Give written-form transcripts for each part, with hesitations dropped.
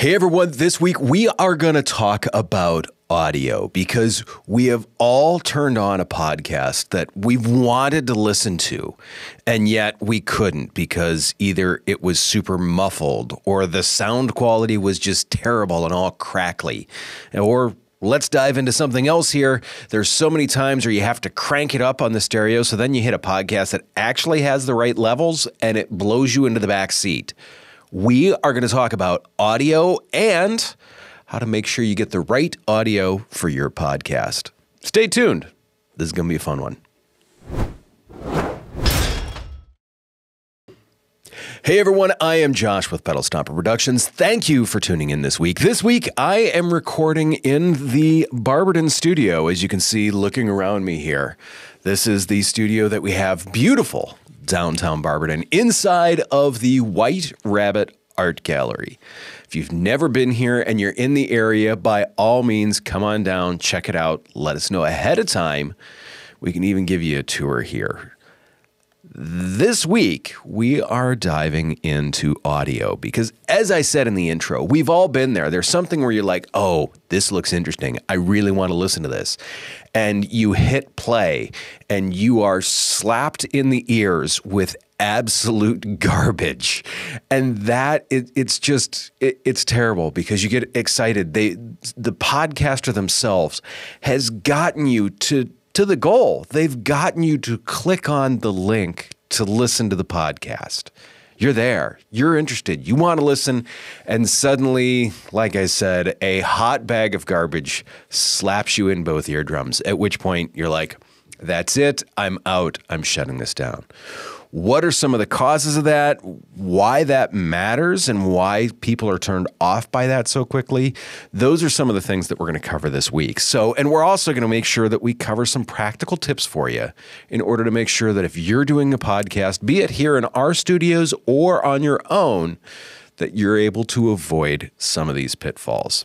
Hey everyone, this week we are going to talk about audio because we have all turned on a podcast that we've wanted to listen to and yet we couldn't because either it was super muffled or the sound quality was just terrible and all crackly, or let's dive into something else here. There's so many times where you have to crank it up on the stereo so then you hit a podcast that actually has the right levels and it blows you into the back seat. We are going to talk about audio and how to make sure you get the right audio for your podcast. Stay tuned. This is going to be a fun one. Hey everyone, I am Josh with Pedal Stomper Productions. Thank you for tuning in this week. This week, I am recording in the Barberton studio, as you can see looking around me here. This is the studio that we have, beautiful downtown Barberton, inside of the White Rabbit Art Gallery. If you've never been here and you're in the area, by all means, come on down, check it out, let us know ahead of time. We can even give you a tour here. This week, we are diving into audio because, as I said in the intro, we've all been there. There's something where you're like, oh, this looks interesting. I really want to listen to this. And you hit play and you are slapped in the ears with absolute garbage. And that, it's terrible because you get excited. The podcaster themselves has gotten you to the goal. They've gotten you to click on the link to listen to the podcast. You're there, you're interested, you want to listen, and suddenly, like I said, a hot bag of garbage slaps you in both eardrums, at which point you're like, that's it, I'm out, I'm shutting this down. What are some of the causes of that, why that matters, and why people are turned off by that so quickly? Those are some of the things that we're going to cover this week. So, and we're also going to make sure that we cover some practical tips for you in order to make sure that if you're doing a podcast, be it here in our studios or on your own, that you're able to avoid some of these pitfalls.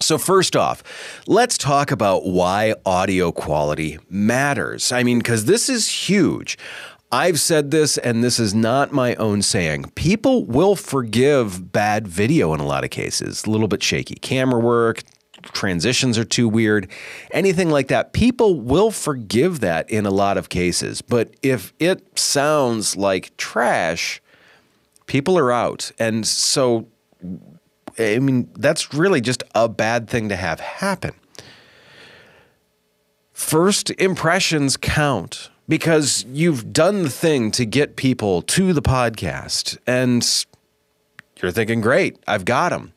So first off, let's talk about why audio quality matters. I mean, because this is huge. I've said this, and this is not my own saying. People will forgive bad video in a lot of cases, a little bit shaky camera work, transitions are too weird, anything like that. People will forgive that in a lot of cases, but if it sounds like trash, people are out. And so, I mean, that's really just a bad thing to have happen. First impressions count, because you've done the thing to get people to the podcast and you're thinking, great, I've got them.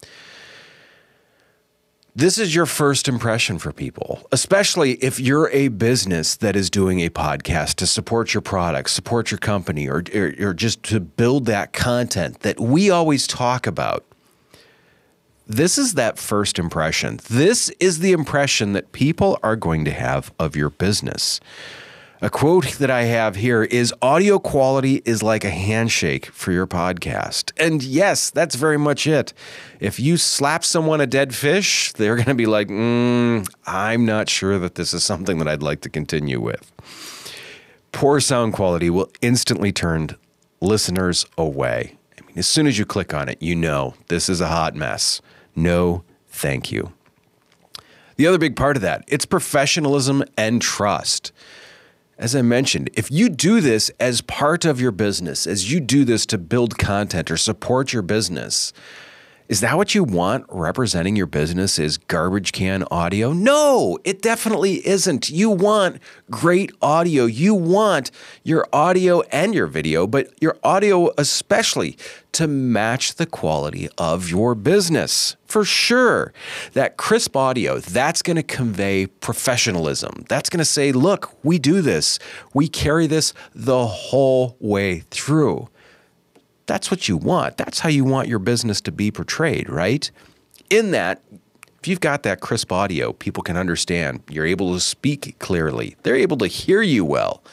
This is your first impression for people, especially if you're a business that is doing a podcast to support your product, support your company, or just to build that content that we always talk about. This is that first impression. This is the impression that people are going to have of your business. A quote that I have here is, audio quality is like a handshake for your podcast. And yes, that's very much it. If you slap someone a dead fish, they're going to be like, I'm not sure that this is something that I'd like to continue with. Poor sound quality will instantly turn listeners away. I mean, as soon as you click on it, you know, this is a hot mess. No, thank you. The other big part of that, it's professionalism and trust. As I mentioned, if you do this as part of your business, as you do this to build content or support your business, is that what you want representing your business is garbage can audio? No, it definitely isn't. You want great audio. You want your audio and your video, but your audio especially, to match the quality of your business. For sure, that crisp audio, that's going to convey professionalism. That's going to say, look, we do this. We carry this the whole way through. That's what you want. That's how you want your business to be portrayed, right? In that, if you've got that crisp audio, people can understand. You're able to speak clearly. They're able to hear you well.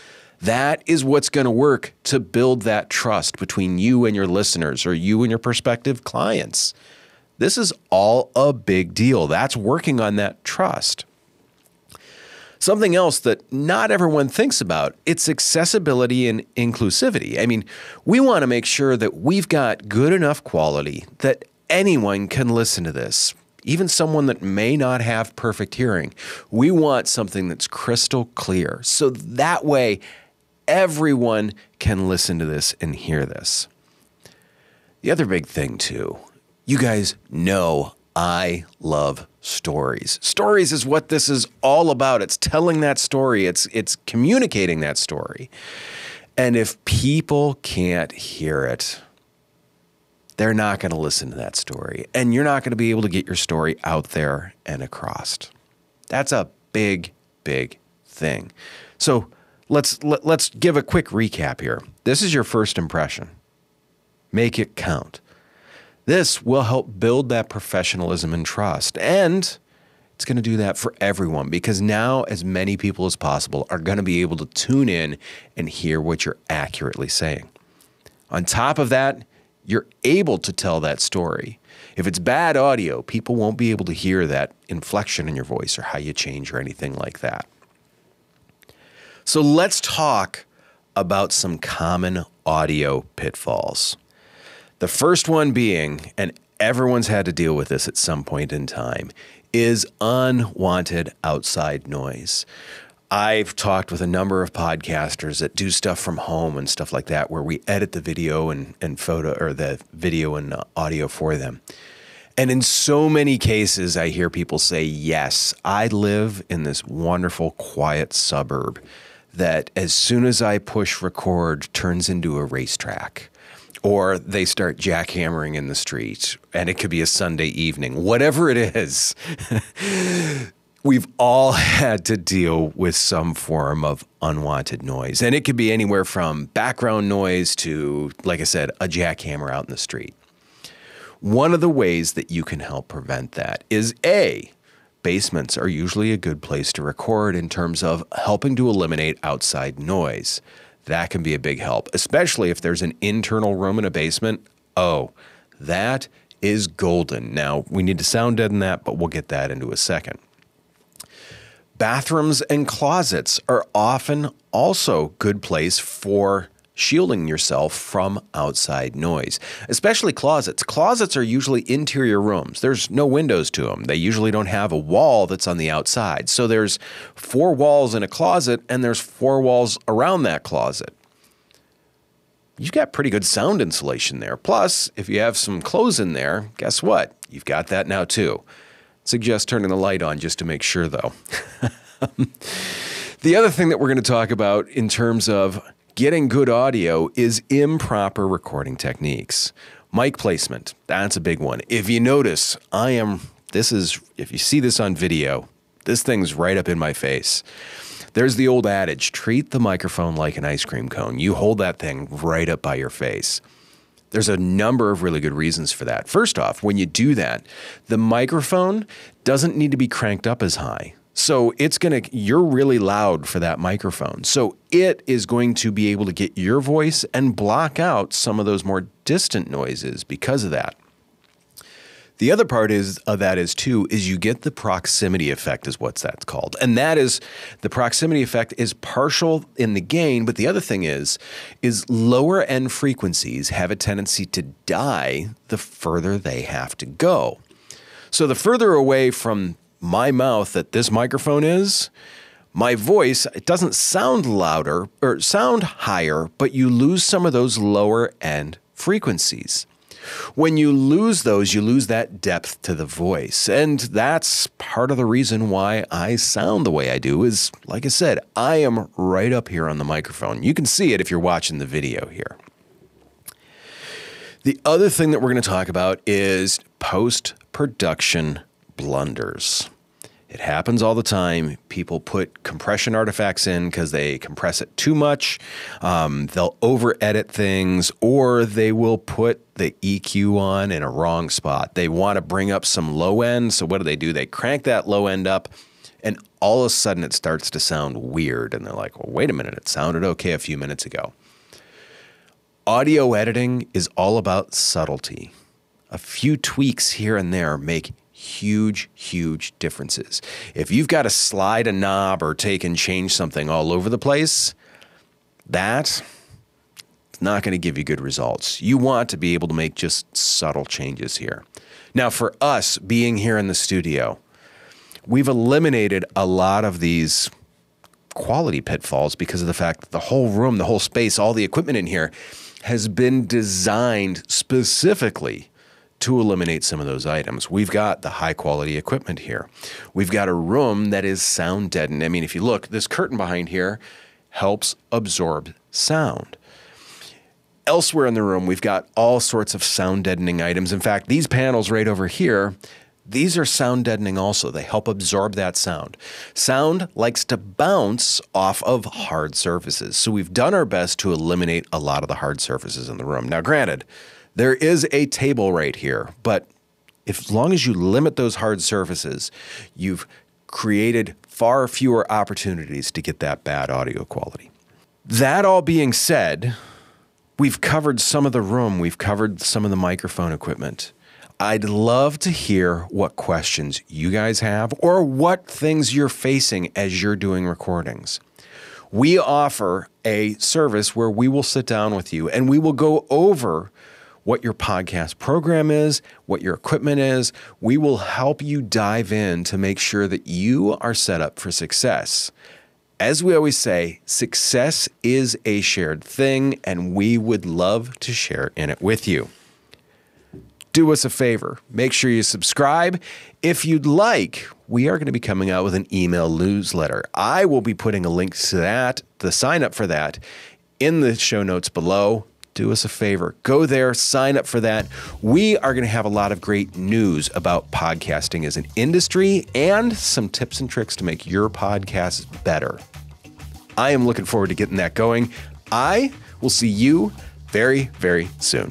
That is what's going to work to build that trust between you and your listeners, or you and your prospective clients. This is all a big deal. That's working on that trust. Something else that not everyone thinks about, it's accessibility and inclusivity. I mean, we want to make sure that we've got good enough quality that anyone can listen to this, even someone that may not have perfect hearing. We want something that's crystal clear, so that way everyone can listen to this and hear this. The other big thing too, you guys know I love stories. Stories is what this is all about. It's telling that story. It's communicating that story. And if people can't hear it, they're not going to listen to that story. And you're not going to be able to get your story out there and across. That's a big, big thing. So let's give a quick recap here. This is your first impression. Make it count. This will help build that professionalism and trust. And it's going to do that for everyone, because now as many people as possible are going to be able to tune in and hear what you're accurately saying. On top of that, you're able to tell that story. If it's bad audio, people won't be able to hear that inflection in your voice or how you change or anything like that. So let's talk about some common audio pitfalls. The first one being, and everyone's had to deal with this at some point in time, is unwanted outside noise. I've talked with a number of podcasters that do stuff from home and stuff like that, where we edit the video and photo, or the video and audio for them. And in so many cases, I hear people say, yes, I live in this wonderful, quiet suburb that as soon as I push record turns into a racetrack, or they start jackhammering in the street, and it could be a Sunday evening, whatever it is. We've all had to deal with some form of unwanted noise. And it could be anywhere from background noise to, like I said, a jackhammer out in the street. One of the ways that you can help prevent that is A, basements are usually a good place to record in terms of helping to eliminate outside noise. That can be a big help, especially if there's an internal room in a basement. Oh, that is golden. Now, we need to sound deaden that, but we'll get that into a second. Bathrooms and closets are often also a good place for shielding yourself from outside noise, especially closets. Closets are usually interior rooms. There's no windows to them. They usually don't have a wall that's on the outside. So there's four walls in a closet, and there's four walls around that closet. You've got pretty good sound insulation there. Plus, if you have some clothes in there, guess what? You've got that now too. Suggest turning the light on just to make sure, though. The other thing that we're going to talk about in terms of getting good audio is improper recording techniques. Mic placement, that's a big one. If you notice, if you see this on video, this thing's right up in my face. There's the old adage, treat the microphone like an ice cream cone. You hold that thing right up by your face. There's a number of really good reasons for that. First off, when you do that, the microphone doesn't need to be cranked up as high. So you're really loud for that microphone. So it is going to be able to get your voice and block out some of those more distant noises because of that. The other part is you get the proximity effect is what that's called. And that is, the proximity effect is partial in the gain, but the other thing is lower end frequencies have a tendency to die the further they have to go. So the further away from my mouth that this microphone is, my voice, it doesn't sound louder or sound higher, but you lose some of those lower end frequencies. When you lose those, you lose that depth to the voice. And that's part of the reason why I sound the way I do is, like I said, I am right up here on the microphone. You can see it if you're watching the video here. The other thing that we're going to talk about is post-production blunders. It happens all the time. People put compression artifacts in because they compress it too much. They'll over-edit things, or they will put the EQ on in a wrong spot. They want to bring up some low end, so what do? They crank that low end up, and all of a sudden it starts to sound weird, and they're like, well, wait a minute, it sounded okay a few minutes ago. Audio editing is all about subtlety. A few tweaks here and there make huge, huge differences. If you've got to slide a knob or take and change something all over the place, that's not going to give you good results. You want to be able to make just subtle changes here. Now for us being here in the studio, we've eliminated a lot of these quality pitfalls because of the fact that the whole room, the whole space, all the equipment in here has been designed specifically to eliminate some of those items. We've got the high quality equipment here. We've got a room that is sound deadened. I mean, if you look, this curtain behind here helps absorb sound. Elsewhere in the room, we've got all sorts of sound deadening items. In fact, these panels right over here, these are sound deadening also. They help absorb that sound. Sound likes to bounce off of hard surfaces. So we've done our best to eliminate a lot of the hard surfaces in the room. Now, granted, there is a table right here, but as long as you limit those hard surfaces, you've created far fewer opportunities to get that bad audio quality. That all being said, we've covered some of the room. We've covered some of the microphone equipment. I'd love to hear what questions you guys have or what things you're facing as you're doing recordings. We offer a service where we will sit down with you and we will go over what your podcast program is, what your equipment is. We will help you dive in to make sure that you are set up for success. As we always say, success is a shared thing, and we would love to share in it with you. Do us a favor. Make sure you subscribe. If you'd like, we are going to be coming out with an email newsletter. I will be putting a link to that, the sign up for that, in the show notes below. Do us a favor. Go there, sign up for that. We are going to have a lot of great news about podcasting as an industry and some tips and tricks to make your podcast better. I am looking forward to getting that going. I will see you very, very soon.